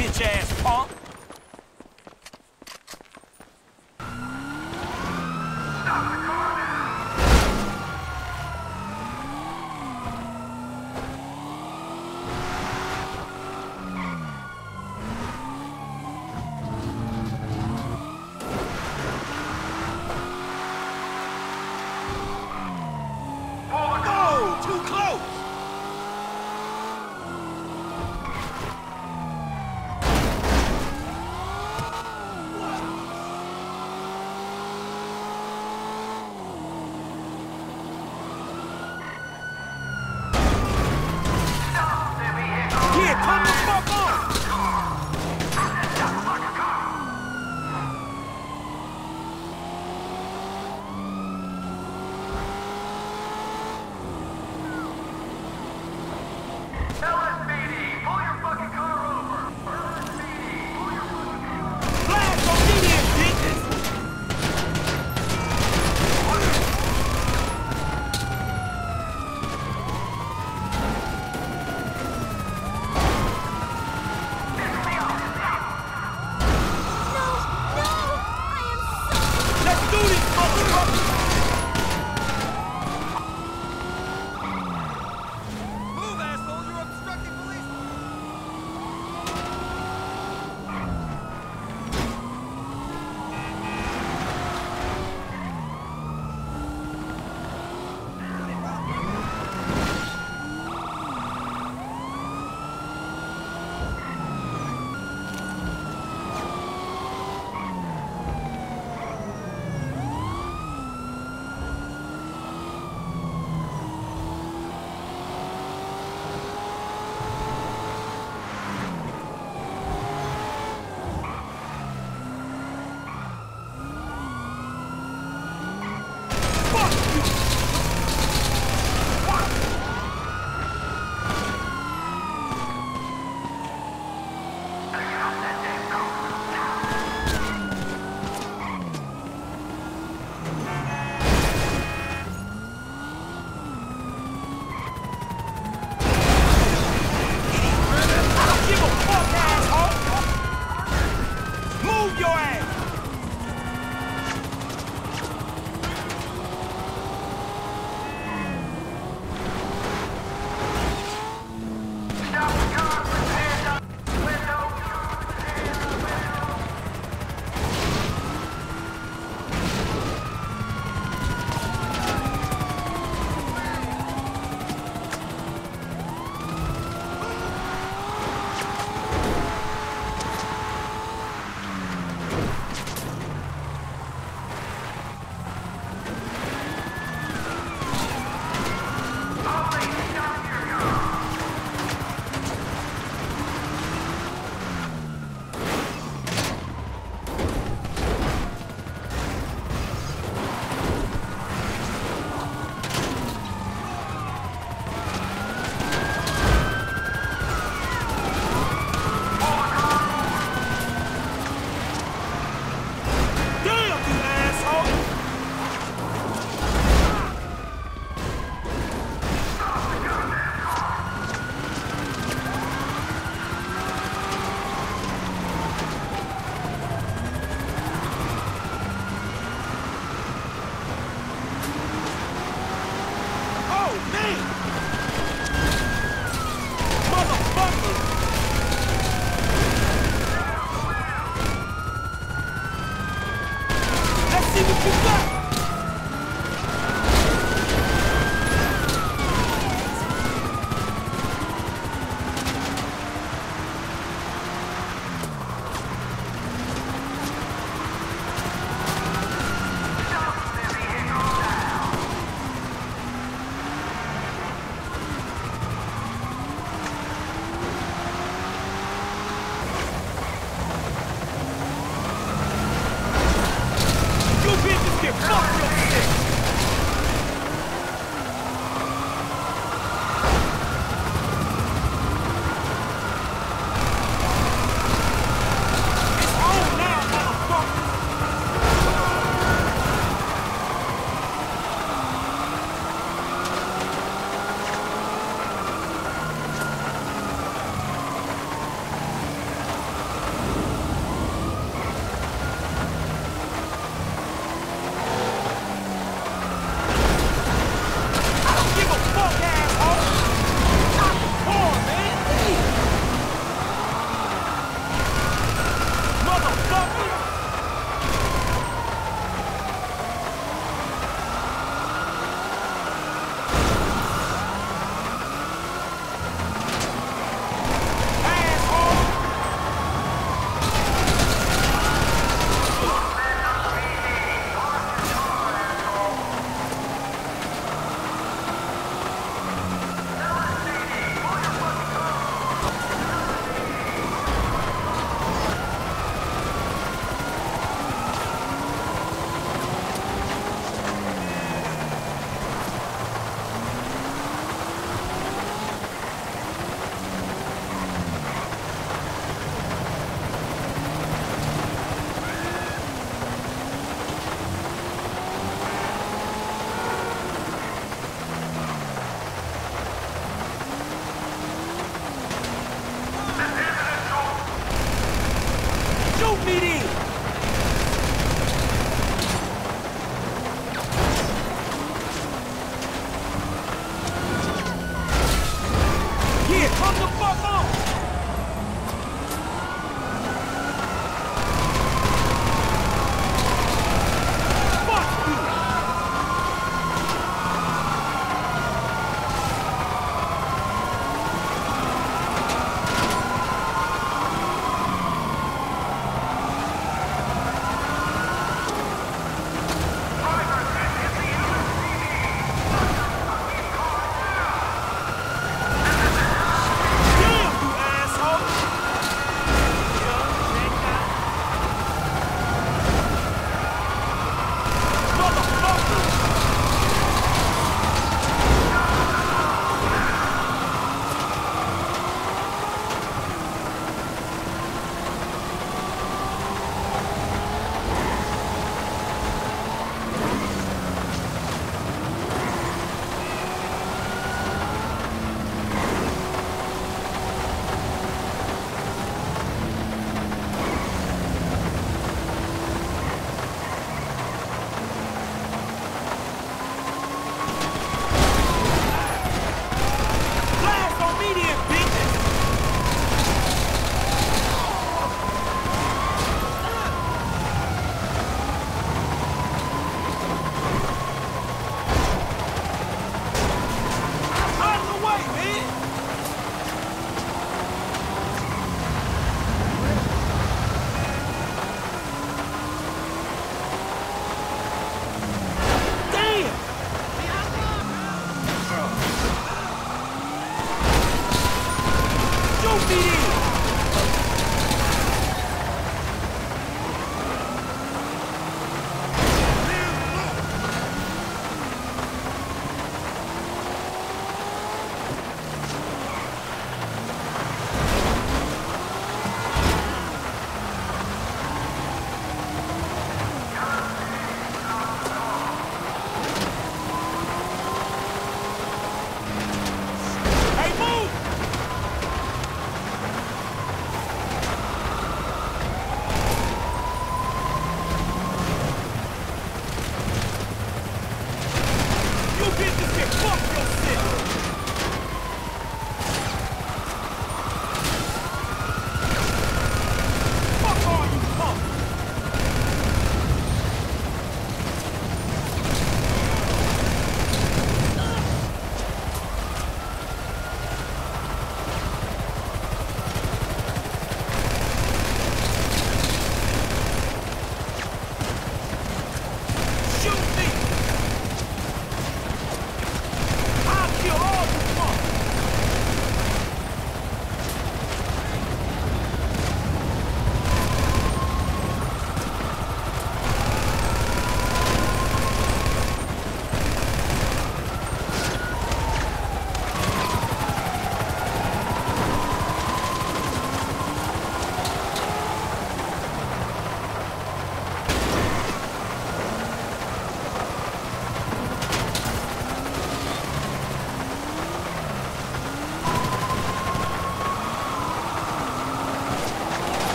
bitch ass punk!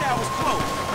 That was close.